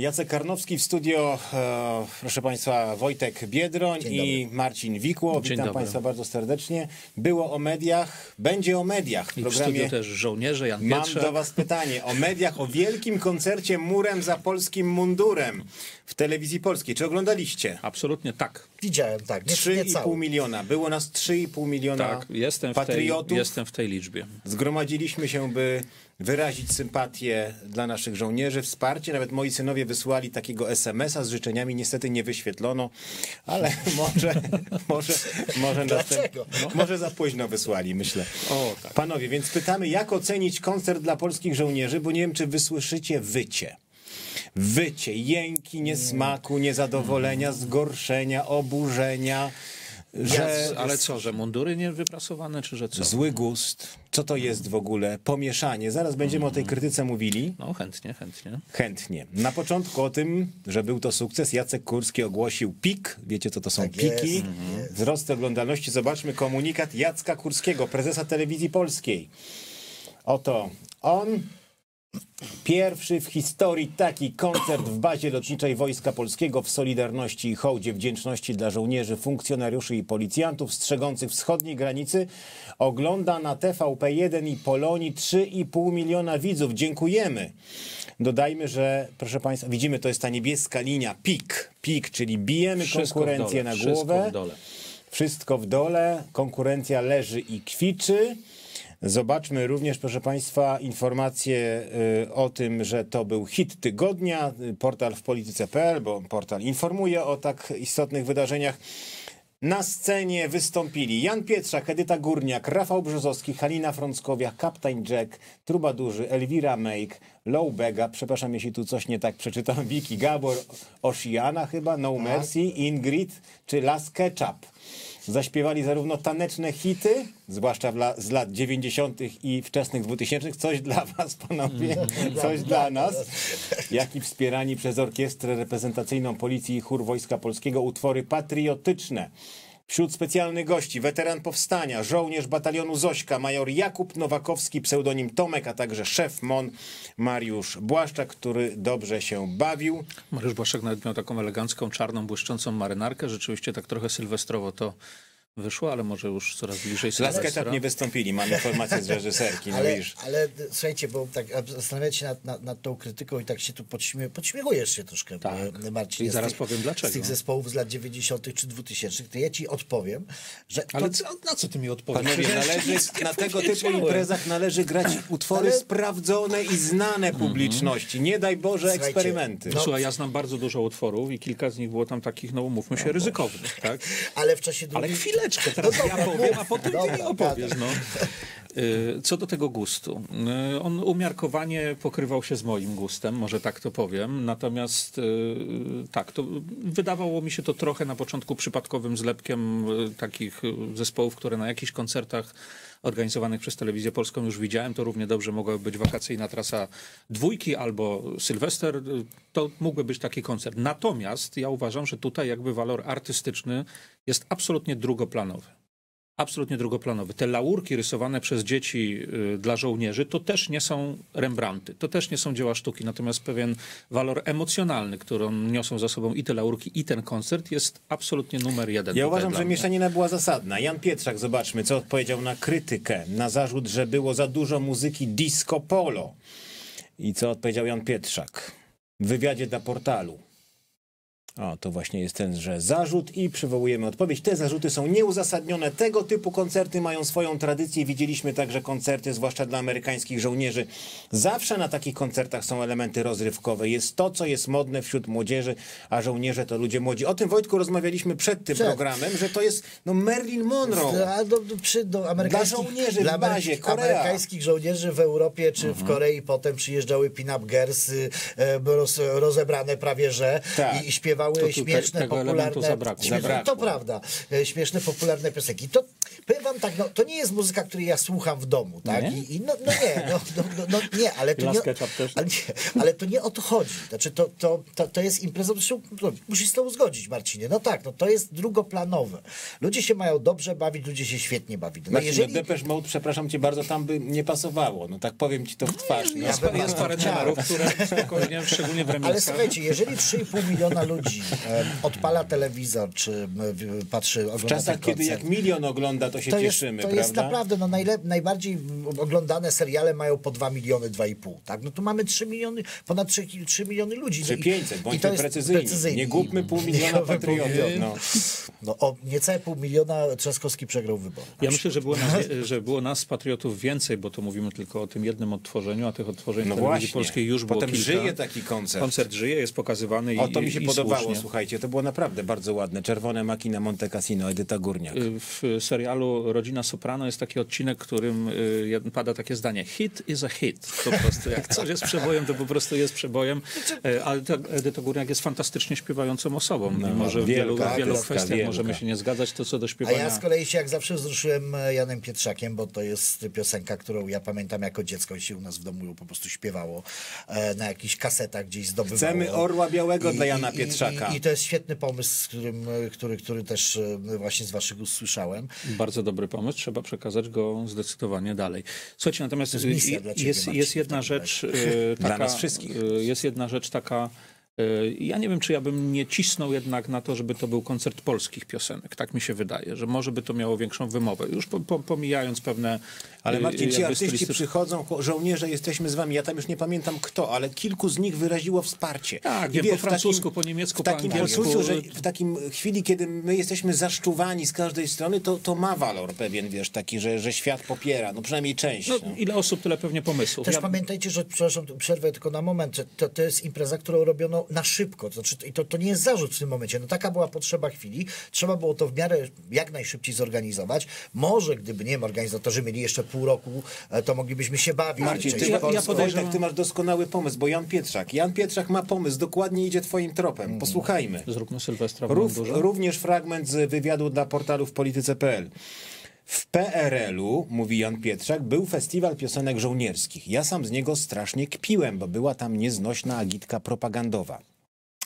Jacek Karnowski w studio, proszę Państwa, Wojtek Biedroń i Marcin Wikło. Witam Państwa bardzo serdecznie. Było o mediach, będzie o mediach. W programie też żołnierze, Jan Pietrzak. Mam do Was pytanie o mediach, o wielkim koncercie Murem za polskim mundurem w Telewizji Polskiej. Czy oglądaliście? Absolutnie tak. Widziałem, tak. 3,5 miliona. Było nas 3,5 miliona tak, patriotów. Jestem w tej liczbie. Zgromadziliśmy się, by wyrazić sympatię dla naszych żołnierzy, wsparcie. Nawet moi synowie wysłali takiego SMS-a z życzeniami. Niestety nie wyświetlono, ale może za późno wysłali, myślę. O, tak. Panowie, więc pytamy, jak ocenić koncert dla polskich żołnierzy, bo nie wiem, czy wysłyszycie wycie. Wycie, jęki niesmaku, niezadowolenia, zgorszenia, oburzenia. Że, ale co, że mundury nie wyprasowane, czy że co? Zły gust, co to jest w ogóle, pomieszanie. Zaraz będziemy o tej krytyce mówili. No chętnie, chętnie. Chętnie. Na początku o tym, że był to sukces, Jacek Kurski ogłosił pik. Wiecie, co to są piki? Wzrost oglądalności. Zobaczmy komunikat Jacka Kurskiego, prezesa Telewizji Polskiej. Oto on... Pierwszy w historii taki koncert w bazie lotniczej Wojska Polskiego w solidarności i hołdzie wdzięczności dla żołnierzy, funkcjonariuszy i policjantów strzegących wschodniej granicy ogląda na TVP1 i Polonii 3,5 miliona widzów. Dziękujemy. Dodajmy, że proszę Państwa, widzimy, to jest ta niebieska linia pik, pik, czyli bijemy konkurencję na głowę. Wszystko w dole, konkurencja leży i kwiczy. Zobaczmy również, proszę Państwa, informacje o tym, że to był hit tygodnia. Portal wpolityce.pl, bo portal informuje o tak istotnych wydarzeniach. Na scenie wystąpili Jan Pietrzak, Edyta Górniak, Rafał Brzozowski, Halina Frąckowiak, Captain Jack, Trubadurzy, Elwira, Lowbega, przepraszam, jeśli tu coś nie tak przeczytam, Wiki, Gabor Osiana chyba, No Mercy, Ingrid czy Las Ketchup. Zaśpiewali zarówno taneczne hity, zwłaszcza z lat 90. i wczesnych 2000. Coś dla was, panowie, coś dla nas. Jak i wspierani przez Orkiestrę Reprezentacyjną Policji i Chór Wojska Polskiego utwory patriotyczne. Wśród specjalnych gości weteran powstania, żołnierz batalionu Zośka, major Jakub Nowakowski, pseudonim Tomek, a także szef MON Mariusz Błaszczak, który dobrze się bawił. Mariusz Błaszczak nawet miał taką elegancką, czarną, błyszczącą marynarkę. Rzeczywiście tak trochę sylwestrowo to wyszło, ale może już coraz bliżej sylwestra. Las Ketchup nie wystąpili, mam informację z reżyserki. No ale słuchajcie, bo tak zastanawiacie się nad tą krytyką i tak się tu podśmiechujesz się troszkę, tak. Marcin. I zaraz powiem dlaczego. Z tych zespołów z lat 90. czy 2000. To ja ci odpowiem, że... Ale na co ty mi odpowiesz? Na tego typu imprezach należy grać utwory sprawdzone i znane publiczności. Nie daj Boże, słuchajcie, eksperymenty. No, słuchaj, ja znam bardzo dużo utworów i kilka z nich było tam takich, no mówmy się, ryzykownych. Tak? Ale w czasie drugiej... Chwileczkę, teraz no ja powiem, a potem ty mi opowiesz. No. Co do tego gustu. On umiarkowanie pokrywał się z moim gustem, może tak to powiem. Natomiast tak, to wydawało mi się to trochę na początku przypadkowym zlepkiem takich zespołów, które na jakichś koncertach organizowanych przez Telewizję Polską już widziałem. To równie dobrze mogła być wakacyjna trasa dwójki albo Sylwester. To mógłby być taki koncert. Natomiast ja uważam, że tutaj jakby walor artystyczny jest absolutnie drugoplanowy. Absolutnie drugoplanowy. Te laurki rysowane przez dzieci dla żołnierzy to też nie są Rembrandty, to też nie są dzieła sztuki. Natomiast pewien walor emocjonalny, którą niosą za sobą i te laurki, i ten koncert jest absolutnie numer jeden. Ja uważam, że mieszanina była zasadna. Jan Pietrzak, zobaczmy, co odpowiedział na krytykę, na zarzut, że było za dużo muzyki disco polo. I co odpowiedział Jan Pietrzak w wywiadzie dla portalu. O, to właśnie jest tenże zarzut i przywołujemy odpowiedź. Te zarzuty są nieuzasadnione. Tego typu koncerty mają swoją tradycję. Widzieliśmy także koncerty, zwłaszcza dla amerykańskich żołnierzy. Zawsze na takich koncertach są elementy rozrywkowe. Jest to, co jest modne wśród młodzieży, a żołnierze to ludzie młodzi. O tym, Wojtku, rozmawialiśmy przed tym programem, że to jest no Marilyn Monroe. Dla żołnierzy w bazie, amerykańskich żołnierzy w Europie czy w Korei potem przyjeżdżały pin-up girls rozebrane prawie że i śpiewały śpiewały śmieszne, popularne piosenki. To prawda, śmieszne, popularne piosenki. To powiem wam tak, no, to nie jest muzyka, której ja słucham w domu, tak? Nie? Nie, ale to nie, o to chodzi. Znaczy, to jest impreza, musisz z tą zgodzić, Marcinie. No tak, no, to jest drugoplanowe. Ludzie się mają dobrze bawić, ludzie się świetnie bawić. No, Marcin, jeżeli... Depeche Mode, przepraszam cię bardzo, tam by nie pasowało. No tak powiem ci to w twarz. No, jest parę numerów, które spokojnie, szczególnie w remixach. Ale słuchajcie, jeżeli 3,5 miliona ludzi odpala telewizor, czy patrzy... W czasach, kiedy jak milion ogląda, to się cieszymy, prawda? To jest naprawdę, no, najbardziej oglądane seriale mają po 2 miliony, 2,5. Tak? No tu mamy 3 miliony, ponad 3 miliony ludzi. Czy 500, bądźmy precyzyjni. Nie głupmy pół miliona patriotów. No o niecałe pół miliona Trzaskowski przegrał wybory. Ja myślę, że było nas patriotów więcej, bo to mówimy tylko o tym jednym odtworzeniu, a tych odtworzeń no telewizji polskiej już było kilka. Potem żyje taki koncert. Koncert żyje, jest pokazywany i słusznie. O, to mi się podobało, słuchajcie, to było naprawdę bardzo ładne. Czerwone maki na Monte Cassino, Edyta Górniak. W serialu Rodzina Soprano jest taki odcinek, w którym pada takie zdanie: hit is a hit. Po prostu jak coś jest przebojem, to po prostu jest przebojem. Ale Edyta Górniak jest fantastycznie śpiewającą osobą. No, może w wielu kwestiach możemy się nie zgadzać, to co do śpiewania. A ja z kolei się jak zawsze wzruszyłem Janem Pietrzakiem, bo to jest piosenka, którą ja pamiętam jako dziecko i się u nas w domu po prostu śpiewało na jakichś kasetach gdzieś zdobywało. Chcemy Orła Białego dla Jana Pietrzaka. I to jest świetny pomysł, który też właśnie z waszych ust słyszałem. Bardzo dobry pomysł, trzeba przekazać go zdecydowanie dalej. Słuchajcie, natomiast jest jedna rzecz dla nas wszystkich. Jest jedna rzecz taka... Ja nie wiem, czy ja bym nie cisnął jednak na to, żeby to był koncert polskich piosenek. Tak mi się wydaje, że może by to miało większą wymowę. Już pomijając pewne... Ale Marcin, ci artyści przychodzą, żołnierze, jesteśmy z wami. Ja tam już nie pamiętam kto, ale kilku z nich wyraziło wsparcie. Tak, po francusku, po niemiecku, po angielsku. W takim chwili, kiedy my jesteśmy zaszczuwani z każdej strony, to ma walor pewien, wiesz, taki, że świat popiera. No przynajmniej część. No, no. Ile osób, tyle pewnie pomysłów. Też pamiętajcie, że, przepraszam, przerwę tylko na moment, że to jest impreza, którą robiono na szybko. To znaczy, to nie jest zarzut w tym momencie. No taka była potrzeba chwili. Trzeba było to w miarę jak najszybciej zorganizować. Może gdyby, nie wiem, organizatorzy mieli jeszcze pół roku, to moglibyśmy się bawić. Marcin, ja podejrzewam, tak, ty masz doskonały pomysł, bo Jan Pietrzak ma pomysł, dokładnie idzie twoim tropem. Posłuchajmy. Zróbmy Sylwestra w mundurze. Również fragment z wywiadu dla portalu w polityce.pl. W PRL-u, mówi Jan Pietrzak, był festiwal piosenek żołnierskich. Ja sam z niego strasznie kpiłem, bo była tam nieznośna agitka propagandowa.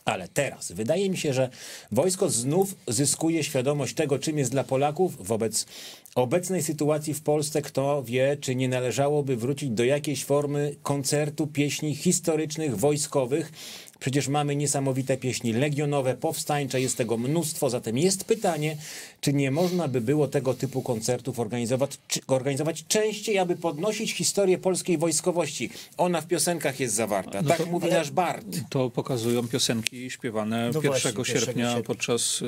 Ale teraz wydaje mi się, że wojsko znów zyskuje świadomość tego, czym jest dla Polaków. Wobec obecnej sytuacji w Polsce kto wie, czy nie należałoby wrócić do jakiejś formy koncertu pieśni historycznych, wojskowych. Przecież mamy niesamowite pieśni legionowe, powstańcze, jest tego mnóstwo. Zatem jest pytanie, czy nie można by było tego typu koncertów organizować częściej, aby podnosić historię polskiej wojskowości. Ona w piosenkach jest zawarta. No tak to, mówi nasz Bart. To pokazują piosenki śpiewane 1 sierpnia podczas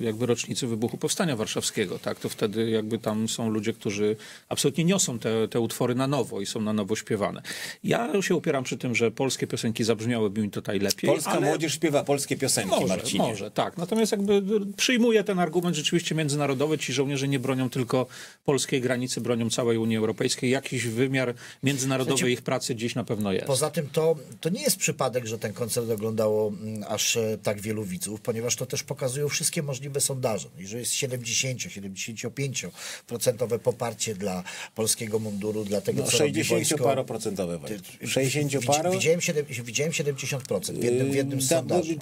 jakby rocznicy wybuchu Powstania Warszawskiego. Tak? To wtedy jakby tam są ludzie, którzy absolutnie niosą te utwory na nowo i są na nowo śpiewane. Ja się upieram przy tym, że polskie piosenki zabrzmiałyby mi tutaj lepiej. Polska młodzież śpiewa polskie piosenki, Marcinie. Może, tak. Natomiast jakby przyjmuję ten argument rzeczywiście międzynarodowy. Ci żołnierze nie bronią tylko polskiej granicy, bronią całej Unii Europejskiej. Jakiś wymiar międzynarodowy ich pracy gdzieś na pewno jest. Poza tym to nie jest przypadek, że ten koncert oglądało aż tak wielu widzów, ponieważ to też pokazują wszystkie możliwe sondaże. I że jest 70–75% poparcie dla polskiego munduru, dla tego, co robi wojsko. 60-paroprocentowe. 60-paro? Widziałem 70% w jednym z sondaży.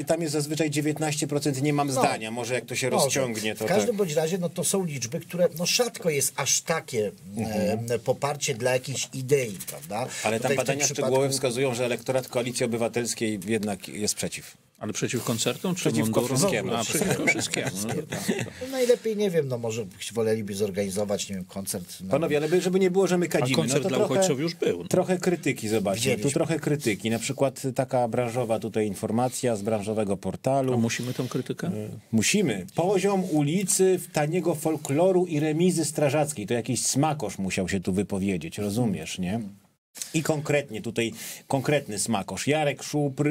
I tam jest zazwyczaj 19%, nie mam zdania, może jak to się rozciągnie. To w każdym bądź razie no, to są liczby, które no, rzadko jest aż takie poparcie dla jakiejś idei, prawda? Ale tam badania szczegółowe wskazują, że elektorat Koalicji Obywatelskiej jednak jest przeciw. Ale przeciw koncertom, czy przeciwko wszystkiemu? No, przeciwko wszystkiemu. Najlepiej, nie wiem, no może woleliby zorganizować, nie wiem, koncert. No. Panowie, ale żeby nie było, że my kadzimy. A koncert dla uchodźców już był. Trochę krytyki, zobaczcie. Tu trochę krytyki. Na przykład taka branżowa tutaj informacja z branżowego portalu. A musimy tą krytykę? Musimy. Poziom ulicy, taniego folkloru i remizy strażackiej. To jakiś smakosz musiał się tu wypowiedzieć, rozumiesz, nie? I konkretnie tutaj konkretny smakosz. Jarek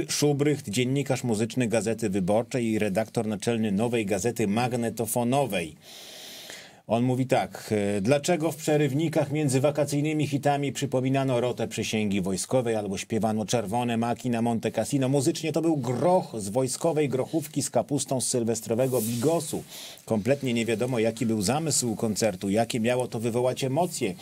Szubrycht, dziennikarz muzyczny Gazety Wyborczej i redaktor naczelny Nowej Gazety Magnetofonowej. On mówi tak: dlaczego w przerywnikach między wakacyjnymi hitami przypominano rotę przysięgi wojskowej albo śpiewano Czerwone maki na Monte Cassino? Muzycznie to był groch z wojskowej grochówki z kapustą z sylwestrowego bigosu. Kompletnie nie wiadomo, jaki był zamysł koncertu, jakie miało to wywołać emocje.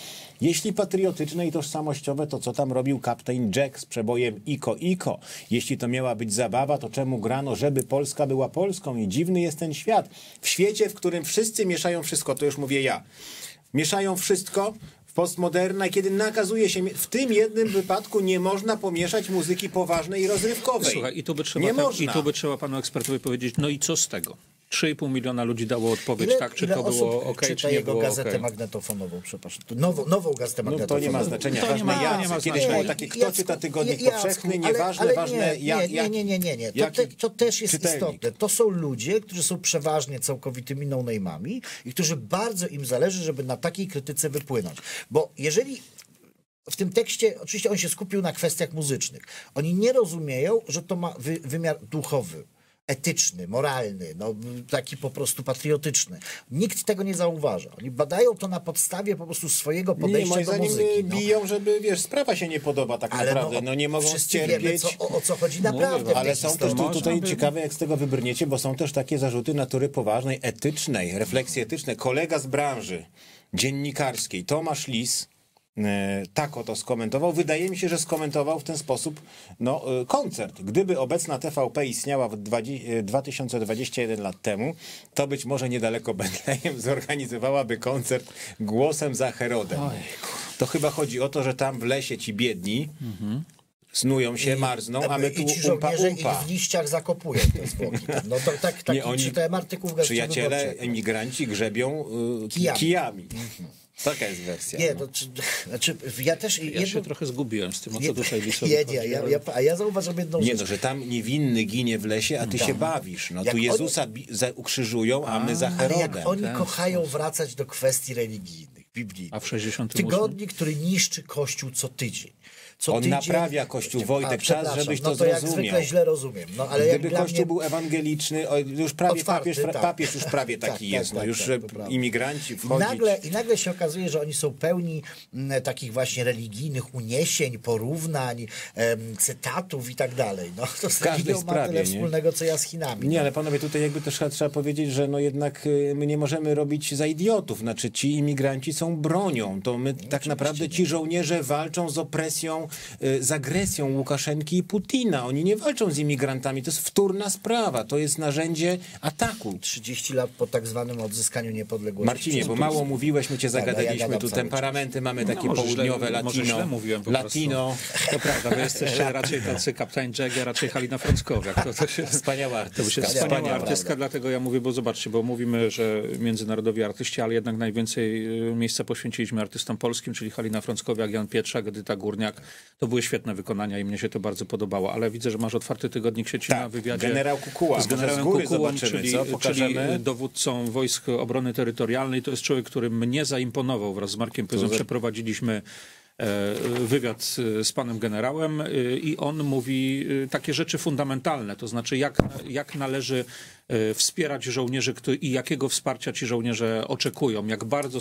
Jeśli patriotyczne i tożsamościowe, to co tam robił Captain Jack z przebojem Iko-Iko? Jeśli to miała być zabawa, to czemu grano, żeby Polska była Polską? I dziwny jest ten świat. W świecie, w którym wszyscy mieszają wszystko, to już mówię ja, mieszają wszystko w postmoderna, kiedy nakazuje się, w tym jednym wypadku nie można pomieszać muzyki poważnej i rozrywkowej. Słuchaj, i tu by trzeba panu ekspertowi powiedzieć, no i co z tego? 3,5 miliona ludzi dało odpowiedź, tak, czy to było ok, czy nie było gazetę magnetofonową, przepraszam, nową gazetę magnetofonową. To nie ma znaczenia, ważne kiedyś było takie, kto czyta tygodnik powszechny, nieważne, ważne jak. Nie, to też jest istotne. To są ludzie, którzy są przeważnie całkowitymi no-name'ami i którzy bardzo im zależy, żeby na takiej krytyce wypłynąć, bo jeżeli... W tym tekście oczywiście on się skupił na kwestiach muzycznych. Oni nie rozumieją, że to ma wymiar duchowy, etyczny, moralny, no, taki po prostu patriotyczny. Nikt tego nie zauważa. Oni badają to na podstawie po prostu swojego podejścia do muzyki. Biją, żeby, wiesz, sprawa się nie podoba tak naprawdę. No nie mogą cierpieć. Wiemy, o co chodzi naprawdę. Ale są też tutaj ciekawe, jak z tego wybrniecie, bo są też takie zarzuty natury poważnej, etycznej, refleksji etycznej. Kolega z branży dziennikarskiej, Tomasz Lis, tak oto skomentował. Wydaje mi się, że skomentował w ten sposób no, koncert. Gdyby obecna TVP istniała 2021 lat temu, to być może niedaleko Betlejem zorganizowałaby koncert głosem za Herodem. To chyba chodzi o to, że tam w lesie ci biedni snują się, marzną, a my tu i w liściach zakopują te zwłoki. No to tak, taki czytałem artykuł w Gazecie Przyjaciele, emigranci grzebią kijami. Taka jest wersja. Nie, no. Ja się trochę zgubiłem z tym, o co tutaj Wisław chodzi. Ja zauważam jedną rzecz. Nie, no, że tam niewinny ginie w lesie, a ty się bawisz. No, tu Jezusa ukrzyżują, a my za Herodem. Ale jak oni kochają wracać do kwestii religijnych, biblijnych. A w 68? Tygodnik, który niszczy Kościół co tydzień. On naprawia Kościół, Wojtek, czas, żebyś to zrozumiał. No to jak zwykle źle rozumiem. No, ale gdyby Kościół był ewangeliczny, już prawie papież już prawie taki jest, no już imigranci wchodzić. I nagle się okazuje, że oni są pełni takich właśnie religijnych uniesień, porównań, cytatów i tak dalej. No to z każdym ma tyle wspólnego, co ja z Chinami. Nie, ale panowie, tutaj jakby też trzeba powiedzieć, że no jednak my nie możemy robić za idiotów. Znaczy ci imigranci są bronią. To my tak naprawdę ci żołnierze walczą z opresją, z agresją Łukaszenki i Putina. Oni nie walczą z imigrantami. To jest wtórna sprawa. To jest narzędzie ataku. 30 lat po tak zwanym odzyskaniu niepodległości. Marcinie, bo mało mówiłeś, my cię zagadaliśmy. Tu temperamenty mamy takie południowe, latino. To prawda, wy jesteście raczej tacy Captain Jack, raczej Halina Frąckowiak. Wspaniała artystka. Wspaniała artystka, dlatego ja mówię, bo zobaczcie, bo mówimy, że międzynarodowi artyści, ale jednak najwięcej miejsca poświęciliśmy artystom polskim, czyli Halina Frąckowiak, Jan Pietrzak, Edyta Górniak. To były świetne wykonania i mnie się to bardzo podobało, ale widzę, że masz otwarty tygodnik sieci na wywiadzie generał Kukuła, z generałem Kukułą, czyli dowódcą Wojsk Obrony Terytorialnej. To jest człowiek, który mnie zaimponował. Wraz z Markiem Pyzą przeprowadziliśmy wywiad z panem generałem i on mówi takie rzeczy fundamentalne, to znaczy jak należy wspierać żołnierzy i jakiego wsparcia ci żołnierze oczekują, jak bardzo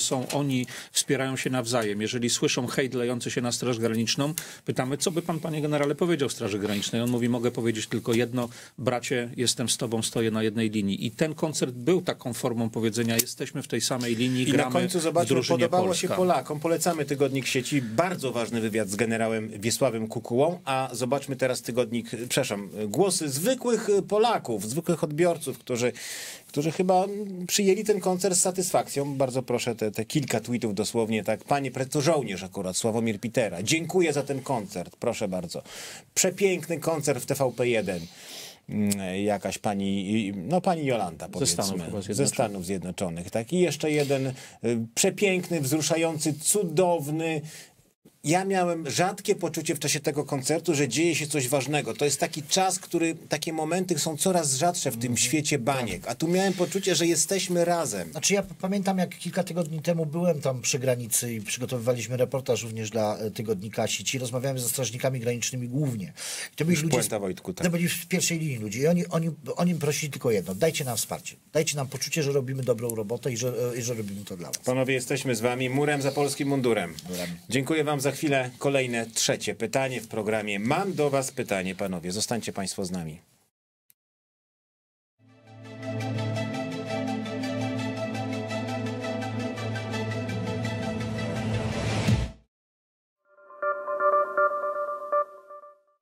wspierają się nawzajem. Jeżeli słyszą hejt lejący się na Straż Graniczną, pytamy, co by pan, panie generale, powiedział Straży Granicznej. On mówi, mogę powiedzieć tylko jedno: bracie, jestem z tobą, stoję na jednej linii. I ten koncert był taką formą powiedzenia, jesteśmy w tej samej linii, gramy w drużynie. I na końcu, zobaczmy, podobało się Polakom. Polecamy Tygodnik Sieci, bardzo ważny wywiad z generałem Wiesławem Kukułą, a zobaczmy teraz głosy zwykłych Polaków, zwykłych odbiorców, którzy chyba przyjęli ten koncert z satysfakcją. Bardzo proszę, te kilka tweetów dosłownie, tak. Panie to żołnierz akurat, Sławomir Pitera. Dziękuję za ten koncert, proszę bardzo. Przepiękny koncert w TVP1. Jakaś pani, no pani Jolanta, powiedzmy, ze Stanów Zjednoczonych. Tak? I jeszcze jeden przepiękny, wzruszający, cudowny, ja miałem rzadkie poczucie w czasie tego koncertu, że dzieje się coś ważnego. To jest taki czas, który, takie momenty są coraz rzadsze w tym świecie baniek, a tu miałem poczucie, że jesteśmy razem. Znaczy ja pamiętam, jak kilka tygodni temu byłem tam przy granicy i przygotowywaliśmy reportaż również dla Tygodnika Sieci. Rozmawiałem ze strażnikami granicznymi głównie. I to byli ludzie, to byli w pierwszej linii ludzi i oni prosili tylko jedno, dajcie nam wsparcie, dajcie nam poczucie, że robimy dobrą robotę i że robimy to dla was. Panowie, jesteśmy z wami murem za polskim mundurem. Dziękuję wam. Za chwilę kolejne, trzecie pytanie w programie. Mam do was pytanie, panowie. Zostańcie państwo z nami.